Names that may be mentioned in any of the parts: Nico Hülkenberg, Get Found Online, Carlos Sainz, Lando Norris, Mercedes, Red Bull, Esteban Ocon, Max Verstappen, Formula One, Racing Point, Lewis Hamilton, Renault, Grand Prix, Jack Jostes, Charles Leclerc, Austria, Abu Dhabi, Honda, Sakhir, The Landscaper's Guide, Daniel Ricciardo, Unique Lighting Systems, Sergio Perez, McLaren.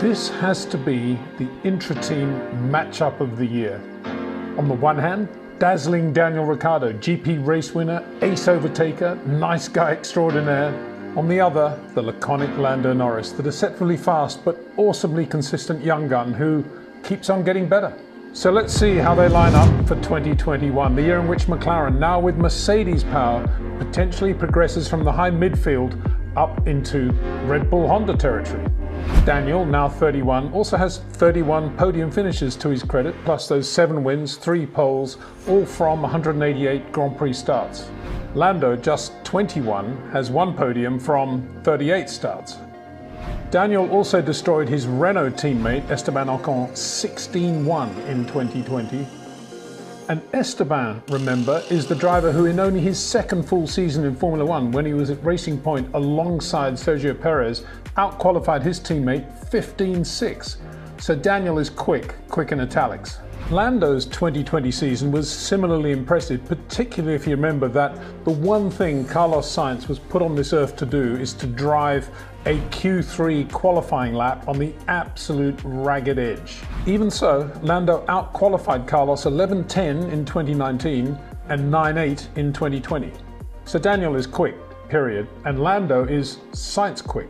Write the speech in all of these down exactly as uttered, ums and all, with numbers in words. This has to be the intra-team matchup of the year. On the one hand, dazzling Daniel Ricciardo, G P race winner, ace overtaker, nice guy extraordinaire. On the other, the laconic Lando Norris, the deceptively fast but awesomely consistent young gun who keeps on getting better. So let's see how they line up for twenty twenty-one, the year in which McLaren, now with Mercedes power, potentially progresses from the high midfield up into Red Bull Honda territory. Daniel, now thirty-one, also has thirty-one podium finishes to his credit, plus those seven wins, three poles, all from one hundred eighty-eight Grand Prix starts. Lando, just twenty-one, has one podium from thirty-eight starts. Daniel also destroyed his Renault teammate Esteban Ocon sixteen one in twenty twenty. And Esteban, remember, is the driver who in only his second full season in Formula One, when he was at Racing Point alongside Sergio Perez, outqualified his teammate fifteen six. So Daniel is quick, quick in italics. Lando's twenty twenty season was similarly impressive, particularly if you remember that the one thing Carlos Sainz was put on this earth to do is to drive a Q three qualifying lap on the absolute ragged edge. Even so, Lando outqualified Carlos eleven ten in twenty nineteen and nine eight in twenty twenty. So Daniel is quick, period, and Lando is Sainz quick,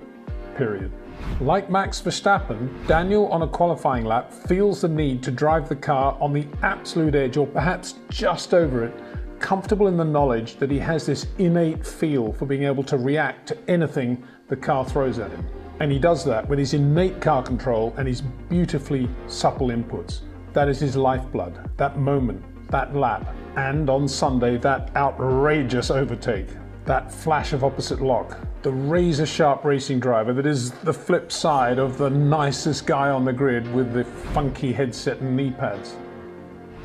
period. Like Max Verstappen, Daniel on a qualifying lap feels the need to drive the car on the absolute edge, or perhaps just over it, comfortable in the knowledge that he has this innate feel for being able to react to anything the car throws at him. And he does that with his innate car control and his beautifully supple inputs. That is his lifeblood, that moment, that lap, and on Sunday, that outrageous overtake, that flash of opposite lock, the razor-sharp racing driver that is the flip side of the nicest guy on the grid with the funky headset and knee pads.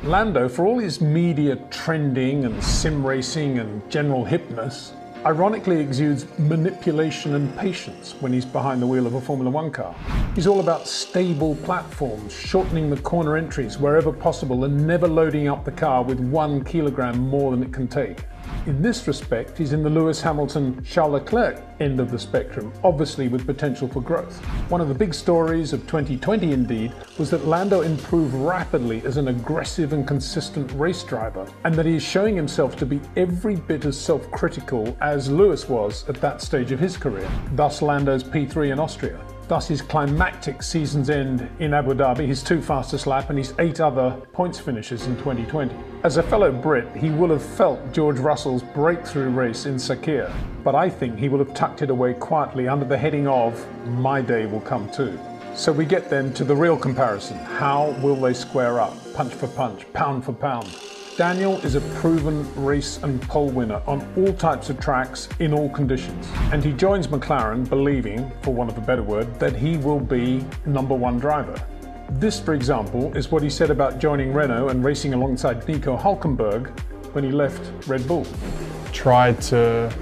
Lando, for all his media trending and sim racing and general hipness, ironically exudes manipulation and patience when he's behind the wheel of a Formula One car. He's all about stable platforms, shortening the corner entries wherever possible and never loading up the car with one kilogram more than it can take. In this respect, he's in the Lewis Hamilton, Charles Leclerc end of the spectrum, obviously with potential for growth. One of the big stories of twenty twenty, indeed, was that Lando improved rapidly as an aggressive and consistent race driver, and that he is showing himself to be every bit as self-critical as Lewis was at that stage of his career. Thus Lando's P three in Austria. Thus his climactic season's end in Abu Dhabi, his two fastest lap and his eight other points finishes in twenty twenty. As a fellow Brit, he will have felt George Russell's breakthrough race in Sakhir, but I think he will have tucked it away quietly under the heading of, my day will come too. So we get then to the real comparison. How will they square up, punch for punch, pound for pound? Daniel is a proven race and pole winner on all types of tracks in all conditions. And he joins McLaren believing, for want of a better word, that he will be number one driver. This, for example, is what he said about joining Renault and racing alongside Nico Hülkenberg when he left Red Bull. Try to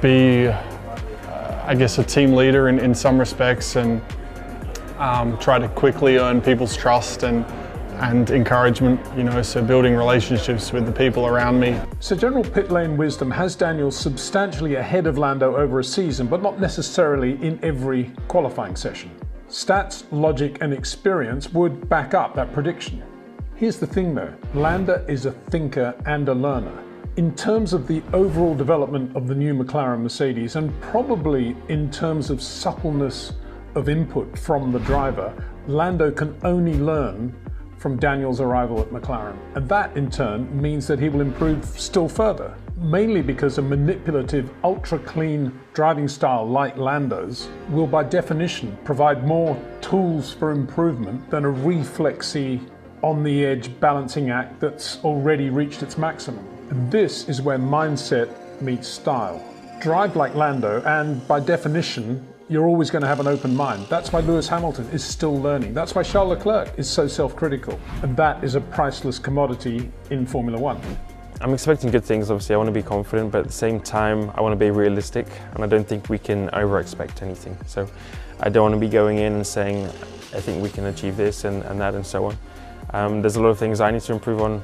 be, uh, I guess, a team leader in, in some respects, and um, try to quickly earn people's trust and and encouragement, you know, so building relationships with the people around me. So general pit lane wisdom has Daniel substantially ahead of Lando over a season, but not necessarily in every qualifying session. Stats, logic, and experience would back up that prediction. Here's the thing though, Lando is a thinker and a learner. In terms of the overall development of the new McLaren Mercedes, and probably in terms of suppleness of input from the driver, Lando can only learn from Daniel's arrival at McLaren. And that in turn means that he will improve still further, mainly because a manipulative, ultra clean driving style like Lando's will by definition provide more tools for improvement than a reflexy, on the edge balancing act that's already reached its maximum. And this is where mindset meets style. Drive like Lando and by definition, you're always going to have an open mind. That's why Lewis Hamilton is still learning. That's why Charles Leclerc is so self-critical. And that is a priceless commodity in Formula One. I'm expecting good things, obviously. I want to be confident, but at the same time, I want to be realistic. And I don't think we can over-expect anything. So I don't want to be going in and saying, I think we can achieve this and, and that and so on. Um, there's a lot of things I need to improve on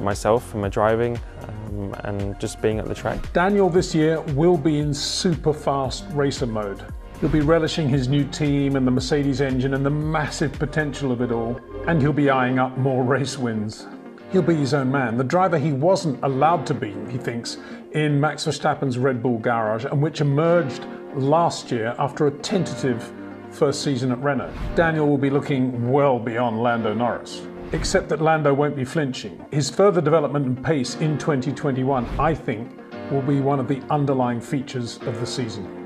myself and my driving. Um, and just being at the track. Daniel this year will be in super fast racer mode. He'll be relishing his new team and the Mercedes engine and the massive potential of it all. And he'll be eyeing up more race wins. He'll be his own man, the driver he wasn't allowed to be, he thinks, in Max Verstappen's Red Bull garage, and which emerged last year after a tentative first season at Renault. Daniel will be looking well beyond Lando Norris, except that Lando won't be flinching. His further development and pace in twenty twenty-one, I think, will be one of the underlying features of the season.